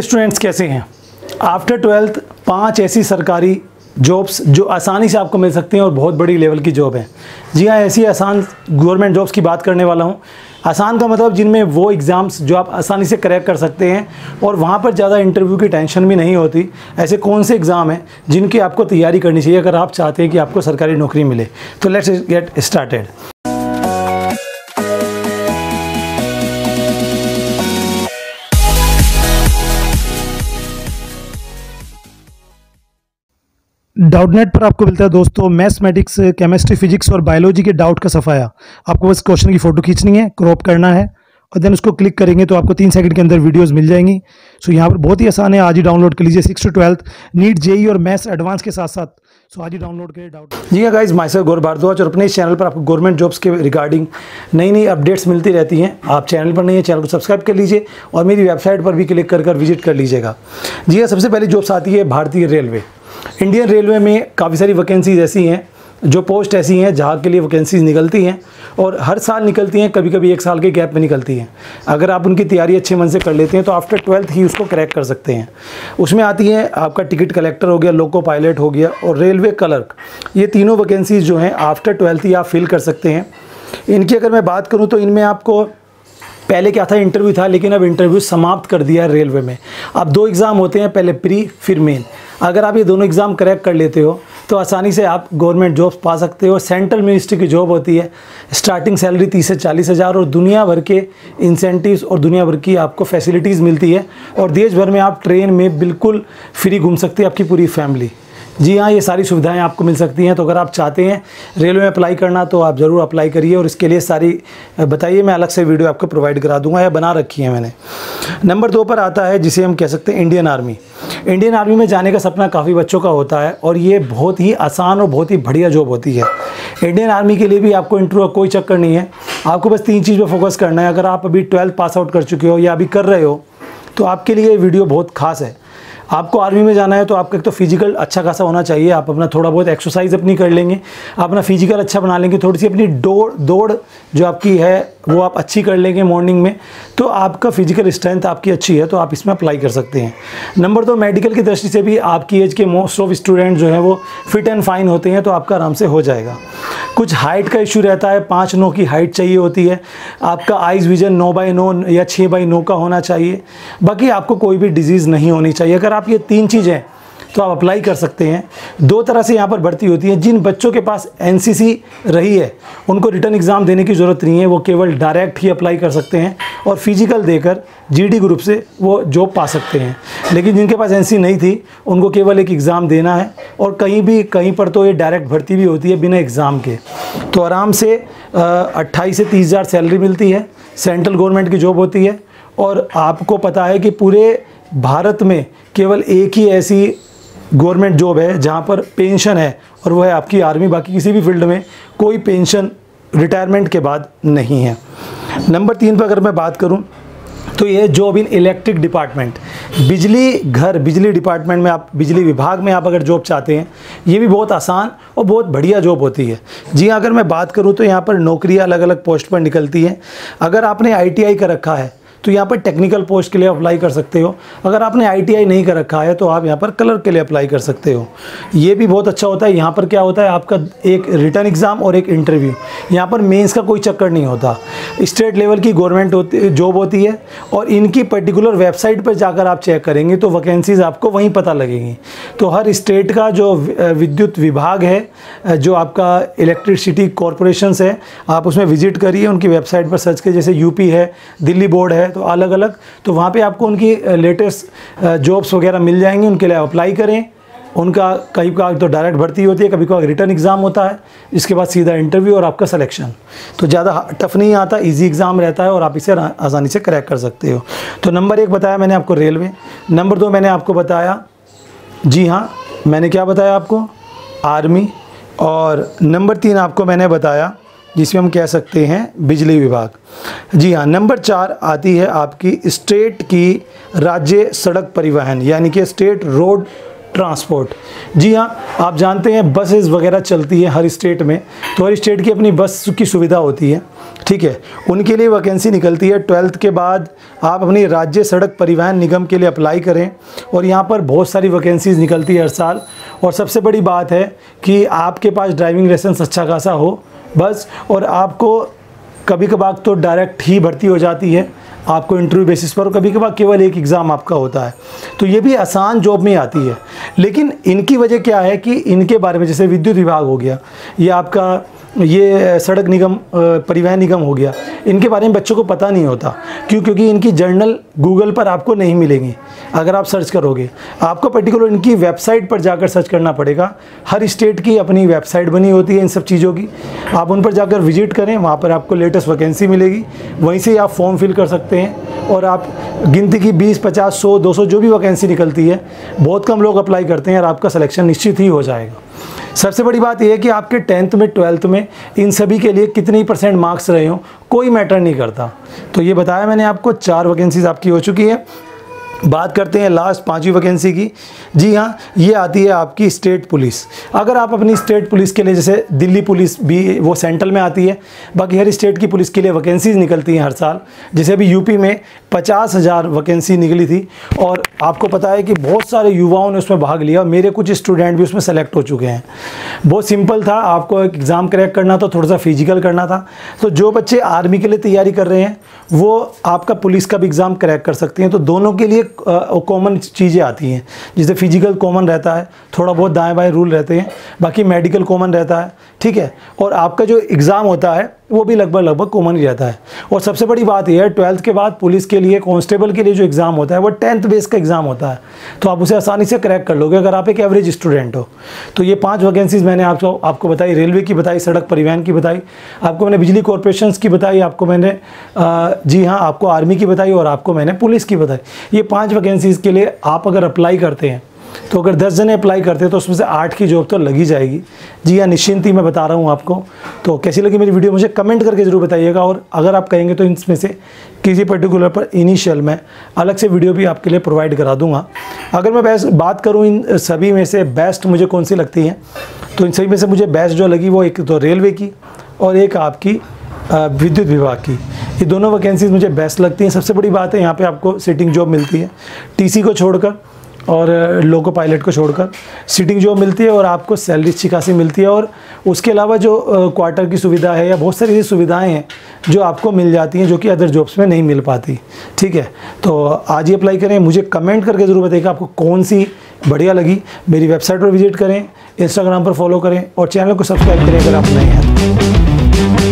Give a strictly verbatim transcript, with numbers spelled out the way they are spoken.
Students कैसे हैं। After twelfth पांच ऐसी सरकारी जॉब्स जो आसानी से आपको मिल सकती हैं और बहुत बड़ी लेवल की जॉब है। जी हाँ, ऐसी आसान गवर्नमेंट जॉब्स की बात करने वाला हूँ। आसान का मतलब जिनमें वो एग्ज़ाम्स जो आप आसानी से क्रैक कर सकते हैं और वहाँ पर ज़्यादा इंटरव्यू की टेंशन भी नहीं होती। ऐसे कौन से एग्ज़ाम हैं जिनकी आपको तैयारी करनी चाहिए अगर आप चाहते हैं कि आपको सरकारी नौकरी मिले। तो लेट्स गेट स्टार्टेड। डाउटनेट पर आपको मिलता है दोस्तों मैथमेटिक्स, केमिस्ट्री, फिजिक्स और बायोलॉजी के डाउट का सफाया। आपको बस क्वेश्चन की फोटो खींचनी है, क्रॉप करना है और देन उसको क्लिक करेंगे तो आपको तीन सेकंड के अंदर वीडियोस मिल जाएंगी। सो यहाँ पर बहुत ही आसान है, आज ही डाउनलोड कर लीजिए। Six to twelfth, NEET, JEE और मैथ्स एडवांस के साथ साथ सो आज ही डाउनलोड करिए डाउट। जी हाँ गाइज, माइसेल्फ गौर भारद्वाज और अपने इस चैनल पर आपको गवर्नमेंट जॉब्स के रिगार्डिंग नई नई अपडेट्स मिलती रहती हैं। आप चैनल पर नहीं है, चैनल को सब्सक्राइब कर लीजिए और मेरी वेबसाइट पर भी क्लिक कर कर विजिट कर लीजिएगा। जी हाँ, सबसे पहले जॉब्स आती है भारतीय रेलवे। इंडियन रेलवे में काफ़ी सारी वैकेंसीज ऐसी हैं, जो पोस्ट ऐसी हैं जहाँ के लिए वैकेंसीज निकलती हैं और हर साल निकलती हैं, कभी कभी एक साल के गैप में निकलती हैं। अगर आप उनकी तैयारी अच्छे मन से कर लेते हैं तो आफ्टर ट्वेल्थ ही उसको क्रैक कर सकते हैं। उसमें आती है आपका टिकट कलेक्टर हो गया, लोको पायलट हो गया और रेलवे क्लर्क। ये तीनों वैकेंसीज जो हैं आफ्टर ट्वेल्थ ही आप फिल कर सकते हैं। इनकी अगर मैं बात करूँ तो इनमें आपको पहले क्या था, इंटरव्यू था, लेकिन अब इंटरव्यू समाप्त कर दिया है रेलवे में। अब दो एग्ज़ाम होते हैं, पहले प्री फिर मेन। अगर आप ये दोनों एग्ज़ाम क्रैक कर लेते हो तो आसानी से आप गवर्नमेंट जॉब्स पा सकते हो। सेंट्रल मिनिस्ट्री की जॉब होती है, स्टार्टिंग सैलरी तीस से चालीस हज़ार और दुनिया भर के इंसेंटिव्स और दुनिया भर की आपको फैसिलिटीज़ मिलती है और देश भर में आप ट्रेन में बिल्कुल फ्री घूम सकते हैं आपकी पूरी फैमिली। जी हाँ, ये सारी सुविधाएं आपको मिल सकती हैं। तो अगर आप चाहते हैं रेलवे में अप्लाई करना तो आप ज़रूर अप्लाई करिए और इसके लिए सारी बताइए, मैं अलग से वीडियो आपको प्रोवाइड करा दूंगा या बना रखी है मैंने। नंबर दो पर आता है जिसे हम कह सकते हैं इंडियन आर्मी। इंडियन आर्मी में जाने का सपना काफ़ी बच्चों का होता है और ये बहुत ही आसान और बहुत ही बढ़िया जॉब होती है। इंडियन आर्मी के लिए भी आपको इंटरव्यू का कोई चक्कर नहीं है। आपको बस तीन चीज़ पर फोकस करना है। अगर आप अभी ट्वेल्थ पास आउट कर चुके हो या अभी कर रहे हो तो आपके लिए ये वीडियो बहुत खास है। आपको आर्मी में जाना है तो आपका एक तो फिजिकल अच्छा खासा होना चाहिए। आप अपना थोड़ा बहुत एक्सरसाइज अपनी कर लेंगे, आप अपना फिजिकल अच्छा बना लेंगे, थोड़ी सी अपनी दौड़ दौड़ जो आपकी है वो आप अच्छी कर लेंगे मॉर्निंग में, तो आपका फिजिकल स्ट्रेंथ आपकी अच्छी है तो आप इसमें अप्लाई कर सकते हैं। नंबर दो, मेडिकल की दृष्टि से भी आपकी एज के मोस्ट ऑफ स्टूडेंट जो हैं वो फिट एंड फाइन होते हैं तो आपका आराम से हो जाएगा। कुछ हाइट का इशू रहता है, पाँच नौ की हाइट चाहिए होती है, आपका आइज़ विजन नौ बाई नौ या छः बाई नौ का होना चाहिए। बाकी आपको कोई भी डिजीज़ नहीं होनी चाहिए। अगर आप ये तीन चीज़ें तो आप अप्लाई कर सकते हैं। दो तरह से यहाँ पर भर्ती होती है। जिन बच्चों के पास एनसीसी रही है उनको रिटर्न एग्ज़ाम देने की ज़रूरत नहीं है, वो केवल डायरेक्ट ही अप्लाई कर सकते हैं और फिजिकल देकर जीडी ग्रुप से वो जॉब पा सकते हैं। लेकिन जिनके पास एनसीसी नहीं थी उनको केवल एक एग्ज़ाम देना है और कहीं भी कहीं पर तो ये डायरेक्ट भर्ती भी होती है बिना एग्ज़ाम के। तो आराम से अट्ठाईस से तीस हज़ार सैलरी मिलती है, सेंट्रल गवर्नमेंट की जॉब होती है और आपको पता है कि पूरे भारत में केवल एक ही ऐसी गवर्नमेंट जॉब है जहाँ पर पेंशन है और वह है आपकी आर्मी। बाकी किसी भी फील्ड में कोई पेंशन रिटायरमेंट के बाद नहीं है। नंबर तीन पर अगर मैं बात करूँ तो ये जॉब इन इलेक्ट्रिक डिपार्टमेंट, बिजली घर बिजली डिपार्टमेंट में आप बिजली विभाग में आप अगर जॉब चाहते हैं, ये भी बहुत आसान और बहुत बढ़िया जॉब होती है। जी हाँ, अगर मैं बात करूँ तो यहाँ पर नौकरियाँ अलग अलग पोस्ट पर निकलती हैं। अगर आपने आई टी आई कर रखा है तो यहाँ पर टेक्निकल पोस्ट के लिए अप्लाई कर सकते हो। अगर आपने आईटीआई नहीं कर रखा है तो आप यहाँ पर क्लर्क के लिए अप्लाई कर सकते हो। ये भी बहुत अच्छा होता है। यहाँ पर क्या होता है, आपका एक रिटर्न एग्ज़ाम और एक इंटरव्यू, यहाँ पर मेंस का कोई चक्कर नहीं होता। स्टेट लेवल की गवर्नमेंट होती जॉब होती है और इनकी पर्टिकुलर वेबसाइट पर जाकर आप चेक करेंगे तो वैकेंसीज़ आपको वहीं पता लगेंगी। तो हर स्टेट का जो विद्युत विभाग है, जो आपका इलेक्ट्रिसिटी कॉरपोरेशन है, आप उसमें विजिट करिए, उनकी वेबसाइट पर सर्च करिए। जैसे यूपी है, दिल्ली बोर्ड है, तो अलग अलग, तो वहाँ पे आपको उनकी लेटेस्ट जॉब्स वगैरह मिल जाएंगी। उनके लिए अप्लाई करें। उनका कभी कभी तो डायरेक्ट भर्ती होती है, कभी कभी रिटर्न एग्ज़ाम होता है, इसके बाद सीधा इंटरव्यू और आपका सिलेक्शन। तो ज़्यादा टफ नहीं आता, इजी एग्ज़ाम रहता है और आप इसे आसानी से क्रैक कर सकते हो। तो नंबर एक बताया मैंने आपको रेलवे, नंबर दो मैंने आपको बताया, जी हाँ मैंने क्या बताया आपको, आर्मी, और नंबर तीन आपको मैंने बताया जिसमें हम कह सकते हैं बिजली विभाग। जी हाँ, नंबर चार आती है आपकी स्टेट की राज्य सड़क परिवहन यानी कि स्टेट रोड ट्रांसपोर्ट। जी हाँ, आप जानते हैं बसेस वगैरह चलती है हर स्टेट में, तो हर स्टेट की अपनी बस की सुविधा होती है, ठीक है। उनके लिए वैकेंसी निकलती है। ट्वेल्थ के बाद आप अपनी राज्य सड़क परिवहन निगम के लिए अप्लाई करें और यहाँ पर बहुत सारी वैकेंसीज़ निकलती है हर साल। और सबसे बड़ी बात है कि आपके पास ड्राइविंग लाइसेंस अच्छा खासा हो बस, और आपको कभी कभार तो डायरेक्ट ही भर्ती हो जाती है आपको इंटरव्यू बेसिस पर, कभी कभार केवल एक एग्ज़ाम आपका होता है, तो ये भी आसान जॉब में आती है। लेकिन इनकी वजह क्या है कि इनके बारे में जैसे विद्युत विभाग हो गया, ये आपका ये सड़क निगम परिवहन निगम हो गया, इनके बारे में बच्चों को पता नहीं होता। क्यों? क्योंकि इनकी जर्नल गूगल पर आपको नहीं मिलेंगी अगर आप सर्च करोगे। आपको पर्टिकुलर इनकी वेबसाइट पर जाकर सर्च करना पड़ेगा। हर स्टेट की अपनी वेबसाइट बनी होती है इन सब चीज़ों की, आप उन पर जाकर विजिट करें, वहाँ पर आपको लेटेस्ट वैकेंसी मिलेगी, वहीं से आप फॉर्म फिल कर सकते हैं। और आप गिनती की बीस, पचास, सौ, दो सौ जो भी वैकेंसी निकलती है, बहुत कम लोग अप्लाई करते हैं और आपका सिलेक्शन निश्चित ही हो जाएगा। सबसे बड़ी बात यह है कि आपके टेंथ में, ट्वेल्थ में इन सभी के लिए कितनी परसेंट मार्क्स रहे हों कोई मैटर नहीं करता। तो ये बताया मैंने आपको, चार वैकेंसीज आपकी हो चुकी है। बात करते हैं लास्ट पांचवी वैकेंसी की। जी हाँ, ये आती है आपकी स्टेट पुलिस। अगर आप अपनी स्टेट पुलिस के लिए, जैसे दिल्ली पुलिस भी वो सेंट्रल में आती है, बाकी हर स्टेट की पुलिस के लिए वैकेंसीज निकलती हैं हर साल। जैसे अभी यूपी में पचास हज़ार वैकेंसी निकली थी और आपको पता है कि बहुत सारे युवाओं ने उसमें भाग लिया, मेरे कुछ स्टूडेंट भी उसमें सेलेक्ट हो चुके हैं। बहुत सिंपल था, आपको एक एग्ज़ाम क्रैक करना था, थोड़ा सा फिजिकल करना था। तो जो बच्चे आर्मी के लिए तैयारी कर रहे हैं वो आपका पुलिस का भी एग्ज़ाम क्रैक कर सकते हैं। तो दोनों के लिए कॉमन चीज़ें आती हैं, जैसे फिजिकल कॉमन रहता है, थोड़ा बहुत दाएँ बाएँ रूल रहते हैं, बाकी मेडिकल कॉमन रहता है, ठीक है। और आपका जो एग्ज़ाम होता है वो भी लगभग लगभग कॉमन ही रहता है। और सबसे बड़ी बात यह है, ट्वेल्थ के बाद पुलिस के लिए, कांस्टेबल के लिए जो एग्ज़ाम होता है वो टेंथ बेस का एग्ज़ाम होता है, तो आप उसे आसानी से क्रैक कर लोगे अगर आप एक एवरेज स्टूडेंट हो। तो ये पांच वैकेंसीज मैंने आपको आपको बताई, रेलवे की बताई, सड़क परिवहन की बताई, आपको मैंने बिजली कॉरपोरेशन की बताई, आपको मैंने आ, जी हाँ आपको आर्मी की बताई और आपको मैंने पुलिस की बताई। ये पाँच वैकेंसीज़ के लिए आप अगर अप्लाई करते हैं तो अगर दस जने अप्लाई करते हैं तो उसमें से आठ की जॉब तो लगी जाएगी। जी हाँ, निश्चिंत ही मैं बता रहा हूँ आपको। तो कैसी लगी मेरी वीडियो मुझे कमेंट करके ज़रूर बताइएगा, और अगर आप कहेंगे तो इसमें से किसी पर्टिकुलर पर इनिशियल मैं अलग से वीडियो भी आपके लिए प्रोवाइड करा दूंगा। अगर मैं बेस्ट बात करूँ इन सभी में से बेस्ट मुझे कौन सी लगती है, तो इन सभी में से मुझे बेस्ट जो लगी वो एक तो रेलवे की और एक आपकी विद्युत विभाग की। ये दोनों वैकेंसीज मुझे बेस्ट लगती हैं। सबसे बड़ी बात है यहाँ पर आपको सिटिंग जॉब मिलती है, टी सी को छोड़कर और लोको पायलट को छोड़कर सीटिंग जॉब मिलती है, और आपको सैलरी अच्छी खासी मिलती है। और उसके अलावा जो क्वार्टर की सुविधा है या बहुत सारी ऐसी सुविधाएं हैं जो आपको मिल जाती हैं जो कि अदर जॉब्स में नहीं मिल पाती, ठीक है। तो आज ही अप्लाई करें, मुझे कमेंट करके ज़रूर बताइएगा आपको कौन सी बढ़िया लगी। मेरी वेबसाइट पर विजिट करें, इंस्टाग्राम पर फॉलो करें और चैनल को सब्सक्राइब करें अगर आप नए हैं।